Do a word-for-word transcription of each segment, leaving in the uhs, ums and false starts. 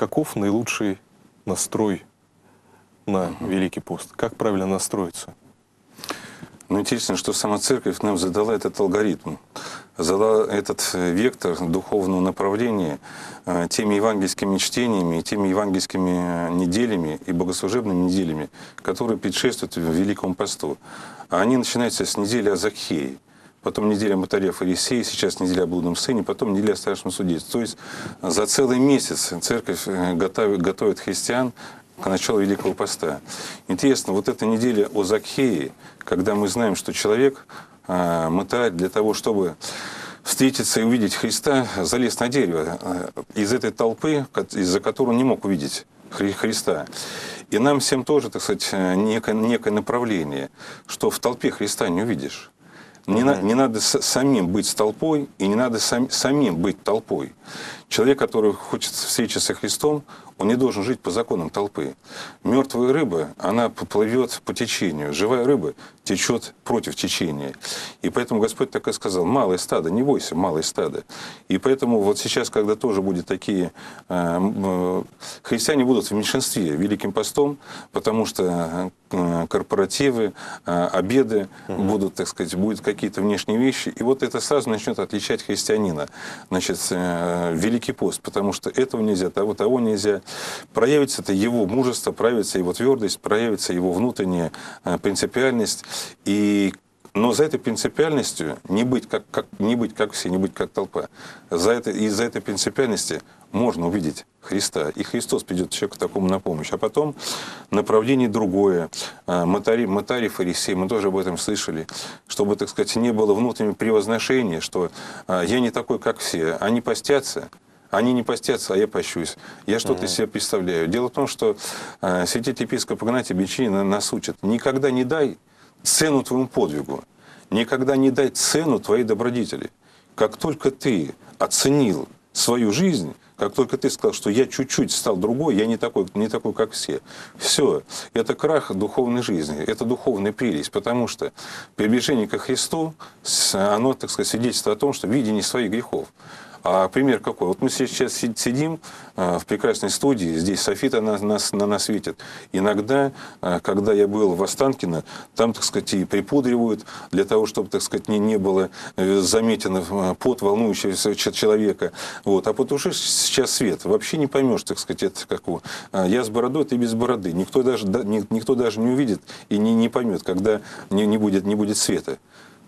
каков наилучший настрой на Великий пост? Как правильно настроиться? Ну, интересно, что сама церковь нам задала этот алгоритм, задала этот вектор духовного направления теми евангельскими чтениями, и теми евангельскими неделями и богослужебными неделями, которые предшествуют Великому посту. А они начинаются с недели о Закхее, потом неделя Мытаря и фарисея, сейчас неделя о Блудном сыне, потом неделя о Страшном суде. То есть за целый месяц церковь готовит, готовит христиан к началу Великого поста. Интересно, вот эта неделя о Закхее, когда мы знаем, что человек, э, мытарь, для того, чтобы встретиться и увидеть Христа, залез на дерево э, из этой толпы, из-за которой он не мог увидеть Хри Христа. И нам всем тоже, так сказать, некое, некое направление, что в толпе Христа не увидишь. Не, на, не надо самим быть с толпой, и не надо сам, самим быть толпой. Человек, который хочет встречи со Христом, он не должен жить по законам толпы. Мертвая рыба, она поплывет по течению. Живая рыба течет против течения. И поэтому Господь так и сказал: малое стадо, не бойся, малое стадо. И поэтому вот сейчас, когда тоже будут такие... Э, христиане будут в меньшинстве Великим постом, потому что э, корпоративы, э, обеды, угу. будут, так сказать, будут какие-то внешние вещи. И вот это сразу начнет отличать христианина. Значит, э, Великий пост, потому что этого нельзя, того, того нельзя. Проявится это его мужество, проявится его твердость, проявится его внутренняя принципиальность. И, но за этой принципиальностью не быть как, как, не быть как все, не быть как толпа. За это, из-за этой принципиальности можно увидеть Христа. И Христос придет человеку такому на помощь. А потом направление другое. Мытарь, мытарь и фарисей, мы тоже об этом слышали. Чтобы, так сказать, не было внутреннего превозношения, что я не такой, как все. Они постятся. Они не постятся, а я пощусь. Я что-то из себя представляю. Дело в том, что э, святитель епископ Игнатий Бичин нас учит: никогда не дай цену твоему подвигу, никогда не дай цену твоей добродетели. Как только ты оценил свою жизнь, как только ты сказал, что я чуть-чуть стал другой, я не такой, не такой, как все, все, это крах духовной жизни, это духовная прелесть, потому что приближение ко Христу, оно, так сказать, свидетельствует о том, что видение своих грехов. А пример какой? Вот мы сейчас сидим в прекрасной студии, здесь софита на нас, на нас светит. Иногда, когда я был в Останкино, там, так сказать, и припудривают для того, чтобы, так сказать, не, не было заметен пот волнующегося человека. Вот. А потушишь сейчас свет, вообще не поймешь, так сказать, это какого. Я с бородой, ты без бороды. Никто даже, никто даже не увидит и не, не поймет, когда не, не, будет, не будет света.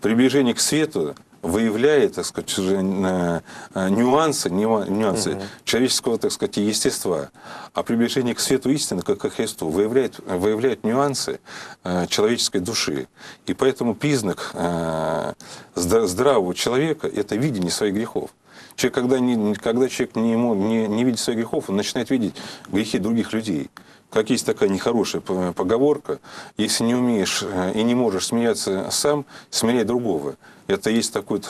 Приближение к свету выявляет, так сказать, нюансы, нюансы [S2] Угу. [S1] Человеческого, так сказать, естества. А приближение к свету истины, как к Христу, выявляет, выявляет нюансы человеческой души. И поэтому признак здравого человека – это видение своих грехов. Человек, когда, не, когда человек не, ему, не, не видит своих грехов, он начинает видеть грехи других людей. Как есть такая нехорошая поговорка: если не умеешь и не можешь смеяться сам, смиряй другого. Это есть такой,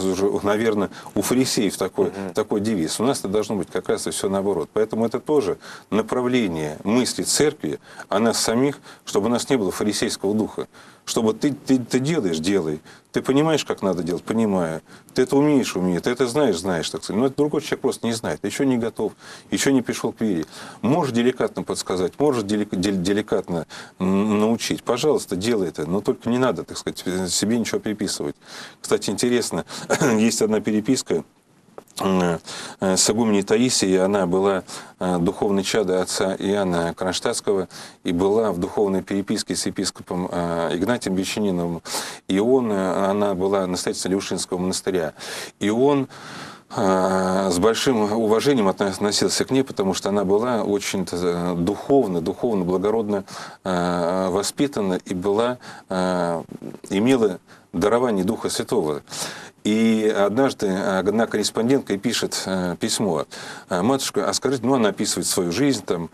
наверное, у фарисеев такой, mm-hmm. такой девиз. У нас это должно быть как раз и все наоборот. Поэтому это тоже направление мысли церкви о нас самих, чтобы у нас не было фарисейского духа. Чтобы ты, ты, ты делаешь, делай. Ты понимаешь, как надо делать, понимаю. Ты это умеешь, умеешь. Ты это знаешь, знаешь. Так сказать. Но это другой человек просто не знает, еще не готов, еще не пришел к вере. Можешь деликатно подсказать, можешь деликатно научить. Пожалуйста, делай это. Но только не надо, так сказать, себе ничего приписывать. Кстати, интересно, есть одна переписка с игуменей Таисией. Она была духовной чадой отца Иоанна Кронштадтского и была в духовной переписке с епископом Игнатием Вечериновым. И он, она была настоятельницей Леушинского монастыря. И он с большим уважением относился к ней, потому что она была очень духовно, духовно, благородно воспитана и была, имела дарование Духа Святого. И однажды одна корреспондентка пишет письмо: матушка, а скажите, ну она описывает свою жизнь, там,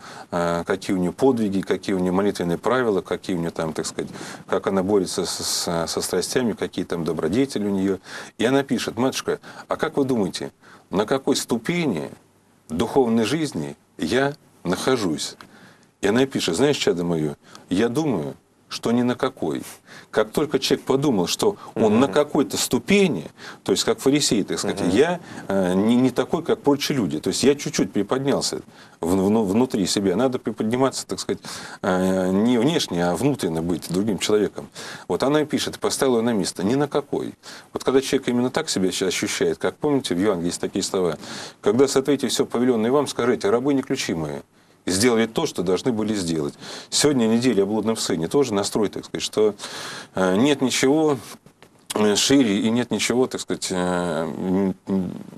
какие у нее подвиги, какие у нее молитвенные правила, какие у нее там, так сказать, как она борется со, со страстями, какие там добродетели у нее. И она пишет: матушка, а как вы думаете, на какой ступени духовной жизни я нахожусь? И она пишет: знаешь, чадо мое, я думаю, что ни на какой. Как только человек подумал, что он mm-hmm. на какой-то ступени, то есть как фарисей, так сказать, mm-hmm. я э, не, не такой, как прочие люди, то есть я чуть-чуть приподнялся в, в, внутри себя, надо приподниматься, так сказать, э, не внешне, а внутренне быть другим человеком. Вот она и пишет, поставила ее на место, ни на какой. Вот когда человек именно так себя сейчас ощущает, как помните, в Евангелии есть такие слова, когда сотворите все повеленное вам, скажите, рабы не ключи мои. Сделали то, что должны были сделать. Сегодня неделя о блудном сыне. Тоже настрой, так сказать, что нет ничего шире и нет ничего, так сказать,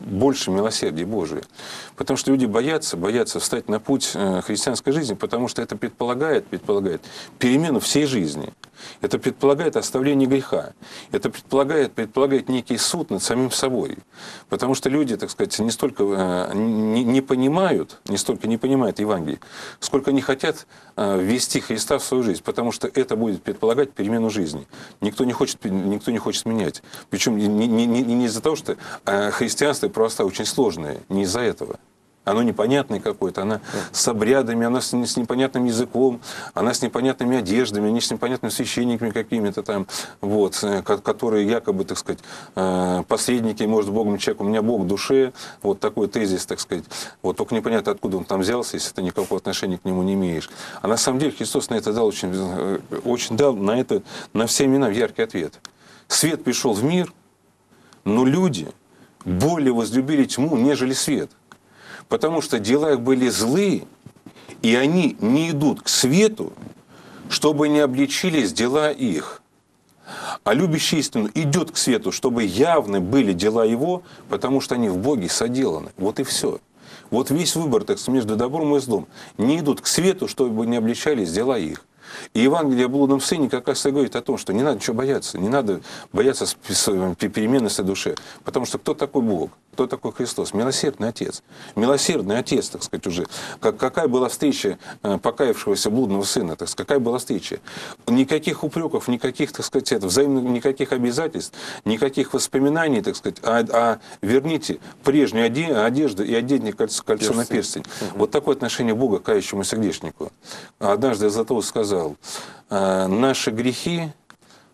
больше милосердия Божия. Потому что люди боятся, боятся встать на путь христианской жизни, потому что это предполагает, предполагает перемену всей жизни. Это предполагает оставление греха. Это предполагает, предполагает некий суд над самим собой. Потому что люди, так сказать, не столько не, не понимают, не столько не понимают Евангелие, сколько не хотят ввести Христа в свою жизнь, потому что это будет предполагать перемену жизни. Никто не хочет, никто не хочет менять. Причем не, не, не, не из-за того, что христианство и православие очень сложное, не из-за этого. Оно непонятное какое-то, она с обрядами, она с непонятным языком, она с непонятными одеждами, они с непонятными священниками какими-то там, вот, которые якобы, так сказать, посредники, может, Богом человек, у меня Бог в душе, вот такой тезис, так сказать, вот только непонятно, откуда он там взялся, если ты никакого отношения к нему не имеешь. А на самом деле Христос на это дал очень, очень дал на это, на все имена яркий ответ. Свет пришел в мир, но люди более возлюбили тьму, нежели свет. Потому что дела их были злы, и они не идут к свету, чтобы не обличились дела их. А любящий истину идет к свету, чтобы явны были дела его, потому что они в Боге соделаны. Вот и все. Вот весь выбор, так сказать, между добром и злом. Не идут к свету, чтобы не обличались дела их. И Евангелие о блудном сыне как раз и говорит о том, что не надо ничего бояться, не надо бояться перемены в своей душе, потому что кто такой Бог, кто такой Христос? Милосердный Отец. Милосердный Отец, так сказать, уже. Как, какая была встреча покаявшегося блудного сына, так сказать, какая была встреча? Никаких упреков, никаких, так сказать, это, взаимных, никаких обязательств, никаких воспоминаний, так сказать, а, а верните прежнюю одежду и оденьте кольцо, кольцо на перстень. Угу. Вот такое отношение Бога к кающемуся грешнику. Однажды Златоуст сказал, наши грехи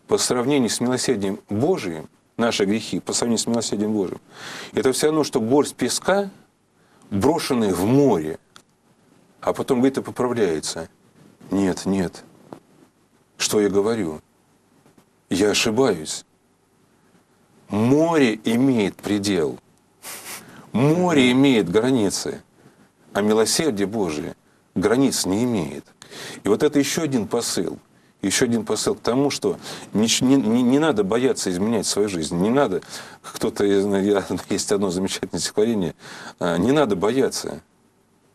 по сравнению с милосердием Божиим, наши грехи по сравнению с милосердием Божиим, это все равно, что горсть песка, брошенная в море, а потом где-то поправляется. Нет, нет, что я говорю? Я ошибаюсь. Море имеет предел, море имеет границы, а милосердие Божие границ не имеет. И вот это еще один посыл, еще один посыл к тому, что не, не, не надо бояться изменять свою жизнь, не надо, кто-то, есть одно замечательное стихотворение, не надо бояться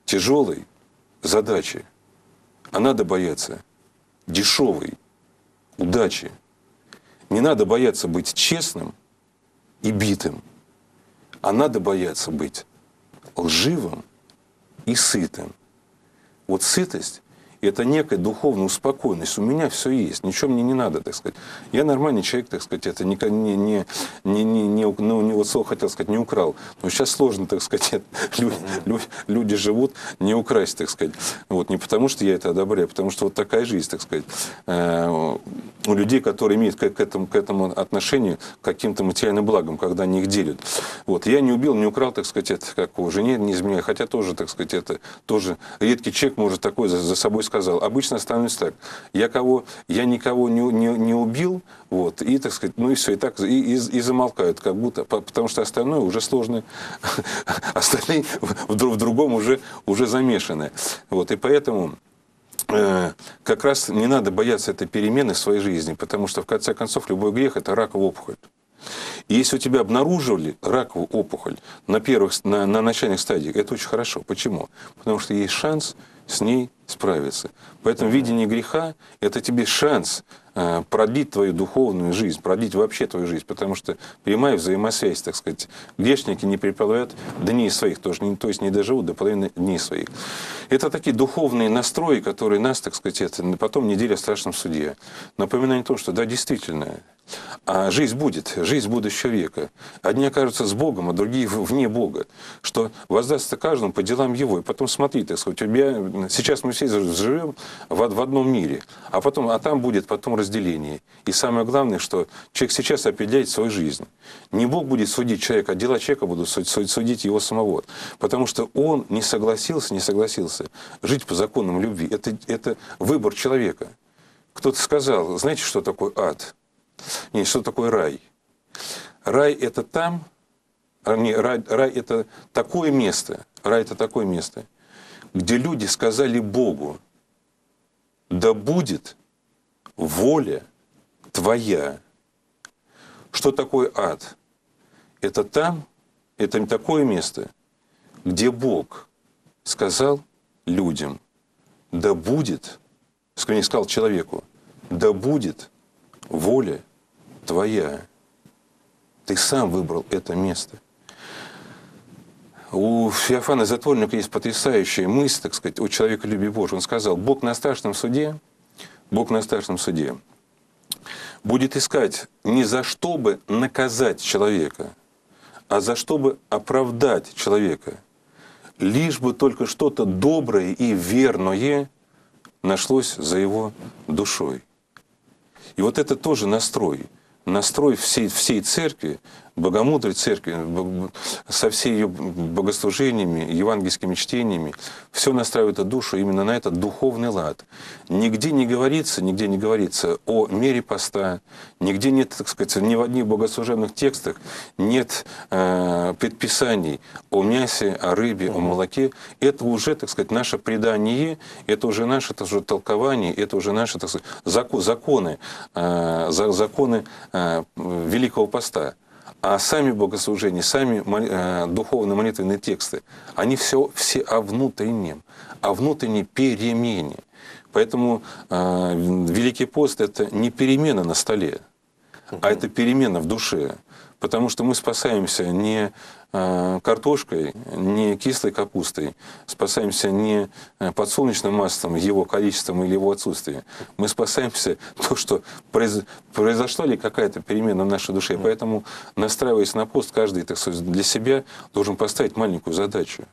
тяжелой задачи, а надо бояться дешевой удачи. Не надо бояться быть честным и битым, а надо бояться быть лживым и сытым. Вот сытость — это некая духовная успокоенность. У меня все есть, ничего мне не надо, так сказать. Я нормальный человек, так сказать, это не, не, не, не, не, ну, не вот слово хотел сказать, не украл. Но сейчас сложно, так сказать, люди, люди, люди живут, не украсть, так сказать. Вот, не потому, что я это одобряю, а потому что вот такая жизнь, так сказать, у людей, которые имеют к этому, к этому отношение, к каким-то материальным благам, когда они их делят. Вот, я не убил, не украл, так сказать, это как у жене не изменяю, хотя тоже, так сказать, это тоже редкий человек может такой за, за собой сказать. Сказал. Обычно становится так. Я, кого, я никого не, не, не убил, вот, и, так сказать, ну и все, и так, и, и, и замолкают, как будто, потому что остальное уже сложно, остальные в, в другом уже, уже замешаны. Вот, и поэтому э, как раз не надо бояться этой перемены в своей жизни, потому что, в конце концов, любой грех – это раковая опухоль. И если у тебя обнаружили раковую опухоль на, первых, на, на начальных стадиях, это очень хорошо. Почему? Потому что есть шанс с ней справиться. Поэтому видение греха – это тебе шанс э, продлить твою духовную жизнь, продлить вообще твою жизнь, потому что прямая взаимосвязь, так сказать. Грешники не приплывают дней своих, тоже, не, то есть не доживут до половины дней своих. Это такие духовные настрои, которые нас, так сказать, это, потом неделя в страшном суде. Напоминание о том, что да, действительно, А жизнь будет, жизнь будущего века. Одни окажутся с Богом, а другие вне Бога. Что воздастся каждому по делам его. И потом смотри, так сказать, у меня... сейчас мы все живем в одном мире, а, потом, а там будет потом разделение. И самое главное, что человек сейчас определяет свою жизнь. Не Бог будет судить человека, а дела человека будут судить его самого. Потому что он не согласился, не согласился жить по законам любви. Это, это выбор человека. Кто-то сказал, знаете, что такое ад? Нет, что такое рай? Рай это там, а не, рай, рай это такое место, рай это такое место, где люди сказали Богу, да будет воля твоя. Что такое ад? Это там, это такое место, где Бог сказал людям, да будет, не сказал человеку, да будет воля твоя. Ты сам выбрал это место. У Феофана Затворника есть потрясающая мысль, так сказать, о человеколюбии Божьем. Он сказал, Бог на страшном суде, Бог на страшном суде будет искать не за что бы наказать человека, а за что бы оправдать человека. Лишь бы только что-то доброе и верное нашлось за его душой. И вот это тоже настрой. Настрой всей, всей церкви, богомудрой церкви, со всеми ее богослужениями, евангельскими чтениями, все настраивает эту душу именно на этот духовный лад. Нигде не говорится, нигде не говорится о мере поста, нигде нет, так сказать, ни в одних богослужебных текстах нет э, предписаний о мясе, о рыбе, о молоке. Это уже, так сказать, наше предание, это уже наше это уже толкование, это уже наши, так сказать, законы, э, законы э, Великого Поста. А сами богослужения, сами духовно-молитвенные тексты, они все, все о внутреннем, о внутренней перемене. Поэтому э, Великий пост – это не перемена на столе, [S2] Uh-huh. [S1] А это перемена в душе. Потому что мы спасаемся не э, картошкой, не кислой капустой, спасаемся не подсолнечным маслом, его количеством или его отсутствием. Мы спасаемся то, что произ... произошла ли какая-то перемена в нашей душе. Поэтому, настраиваясь на пост, каждый, так сказать, для себя должен поставить маленькую задачу.